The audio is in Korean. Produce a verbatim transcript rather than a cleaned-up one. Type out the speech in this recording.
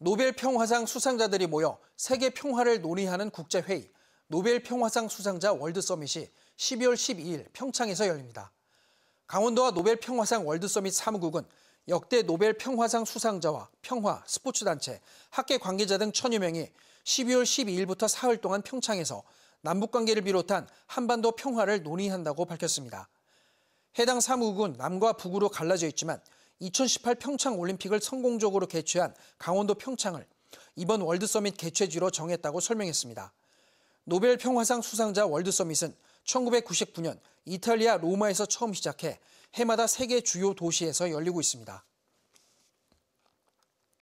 노벨 평화상 수상자들이 모여 세계 평화를 논의하는 국제회의, 노벨 평화상 수상자 월드서밋이 십이월 십이일 평창에서 열립니다. 강원도와 노벨 평화상 월드서밋 사무국은 역대 노벨 평화상 수상자와 평화, 스포츠단체, 학계 관계자 등 천여 명이 십이월 십이일부터 사흘 동안 평창에서 남북관계를 비롯한 한반도 평화를 논의한다고 밝혔습니다. 해당 사무국은 남과 북으로 갈라져 있지만 이천십팔 평창올림픽을 성공적으로 개최한 강원도 평창을 이번 월드서밋 개최지로 정했다고 설명했습니다. 노벨 평화상 수상자 월드서밋은 천구백구십구년 이탈리아 로마에서 처음 시작해 해마다 세계 주요 도시에서 열리고 있습니다.